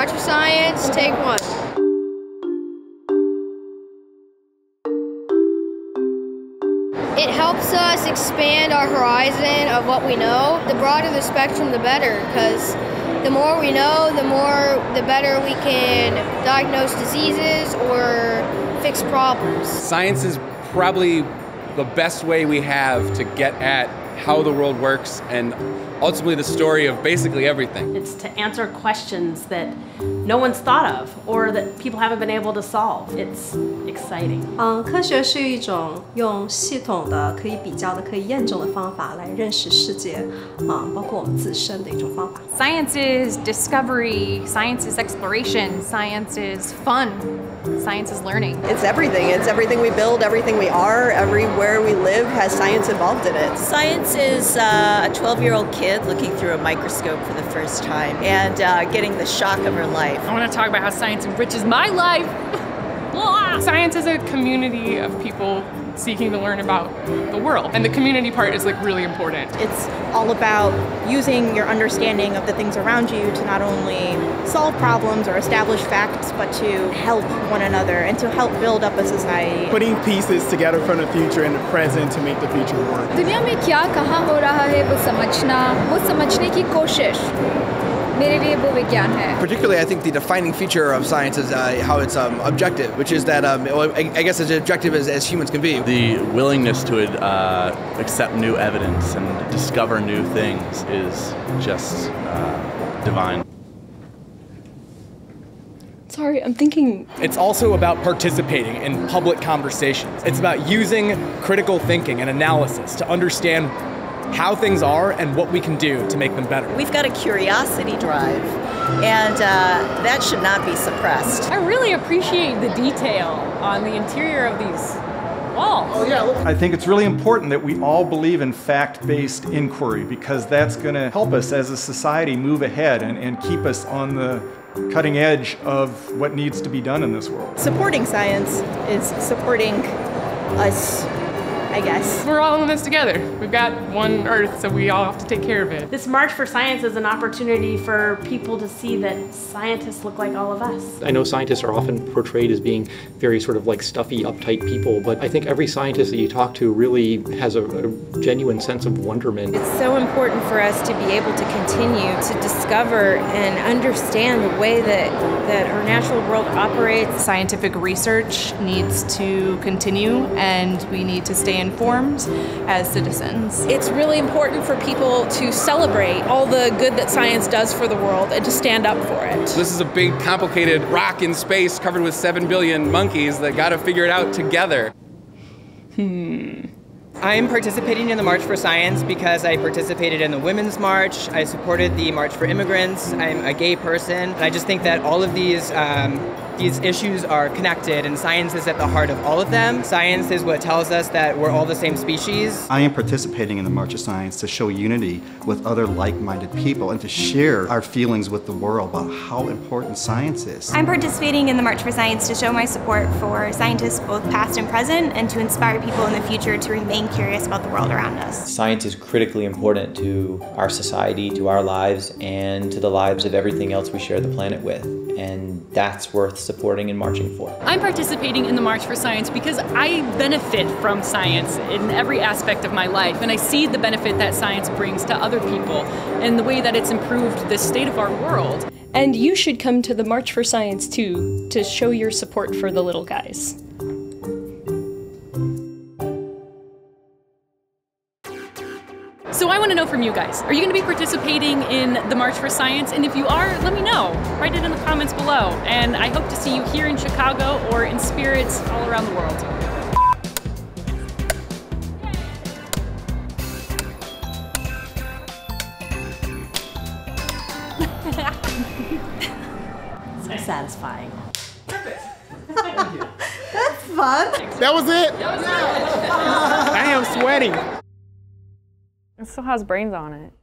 Watch for science, take one. It helps us expand our horizon of what we know. The broader the spectrum, the better, because the more we know, the better we can diagnose diseases or fix problems. Science is probably the best way we have to get at how the world works and ultimately the story of basically everything. It's to answer questions that no one's thought of or that people haven't been able to solve. It's exciting. 科学是一种用系统的、可以比较的、可以验证的方法来认识世界，包括我们自身的一种方法。Science is discovery, science is exploration, science is fun. Science is learning. It's everything. It's everything we build, everything we are, everywhere we live has science involved in it. Science is a 12-year-old kid looking through a microscope for the first time and getting the shock of her life. I want to talk about how science enriches my life. Science is a community of people seeking to learn about the world, and the community part is like really important. It's all about using your understanding of the things around you to not only solve problems or establish facts, but to help one another and to help build up a society. Putting pieces together from the future and the present to make the future work. दुनिया में क्या कहाँ हो रहा है वो समझने की कोशिश . Particularly, I think the defining feature of science is how it's objective, which is that I guess as objective as humans can be. The willingness to accept new evidence and discover new things is just divine. Sorry, I'm thinking. It's also about participating in public conversations. It's about using critical thinking and analysis to understand how things are and what we can do to make them better. We've got a curiosity drive, and that should not be suppressed. I really appreciate the detail on the interior of these walls. Oh, yeah. Look. I think it's really important that we all believe in fact-based inquiry, because that's going to help us as a society move ahead and keep us on the cutting edge of what needs to be done in this world. Supporting science is supporting us, I guess. We're all in this together. We've got one Earth, so we all have to take care of it. This March for Science is an opportunity for people to see that scientists look like all of us. I know scientists are often portrayed as being very sort of like stuffy, uptight people, but I think every scientist that you talk to really has a genuine sense of wonderment. It's so important for us to be able to continue to discover and understand the way that our natural world operates. Scientific research needs to continue, and we need to stay informed as citizens. It's really important for people to celebrate all the good that science does for the world and to stand up for it. This is a big, complicated rock in space covered with 7 billion monkeys that gotta figure it out together. I'm participating in the March for Science because I participated in the Women's March, I supported the March for Immigrants, I'm a gay person, and I just think that all of these issues are connected, and science is at the heart of all of them. Science is what tells us that we're all the same species. I am participating in the March of Science to show unity with other like-minded people and to share our feelings with the world about how important science is. I'm participating in the March for Science to show my support for scientists both past and present, and to inspire people in the future to remain curious about the world around us. Science is critically important to our society, to our lives, and to the lives of everything else we share the planet with, and that's worth supporting and marching for. I'm participating in the March for Science because I benefit from science in every aspect of my life, and I see the benefit that science brings to other people and the way that it's improved the state of our world. And you should come to the March for Science too, to show your support for the little guys. So I want to know from you guys, are you going to be participating in the March for Science? And if you are, let me know. Write it in the comments below. And I hope to see you here in Chicago or in spirits all around the world. So satisfying. Perfect. Thank you. That's fun. That was it? That was it. I am sweating. It still has brains on it.